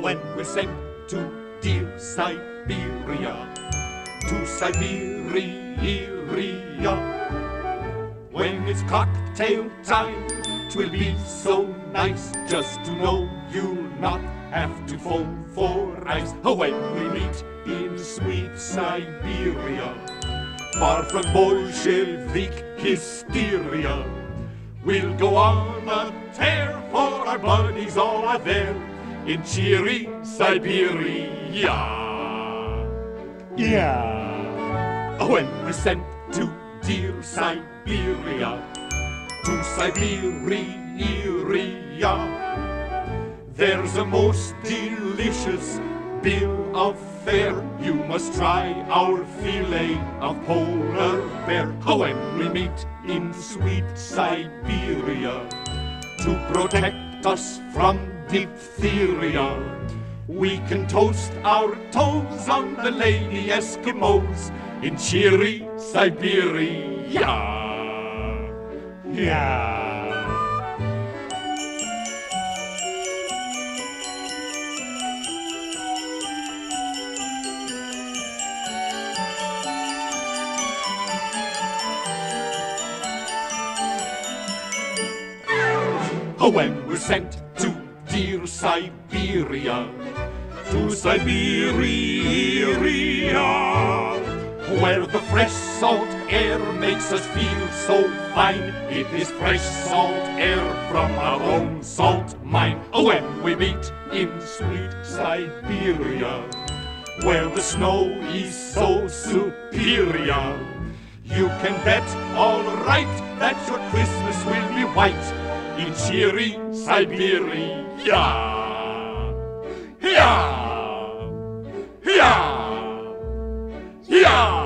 When we're sent to dear Siberia, to Siberia, when it's cocktail time, 'twill be so nice just to know you'll not have to phone for ice. When we meet in sweet Siberia, far from Bolshevik hysteria, we'll go on a tear, for our buddies all are there in cheery Siberia. Yeah. When we're sent to dear Siberia, to Siberia, there's a most delicious bill of fare. You must try our fillet of polar bear. When we meet in sweet Siberia, to protect us from diphtheria, we can toast our toes on the lady Eskimos in cheery Siberia. Yeah. When we're sent to dear Siberia, to Siberia, where the fresh salt air makes us feel so fine. It is fresh salt air from our own salt mine. When we meet in sweet Siberia, where the snow is so superior, you can bet all right that your Christmas will be white in cheery Siberia. Yeah. Yeah. Yeah. Yeah.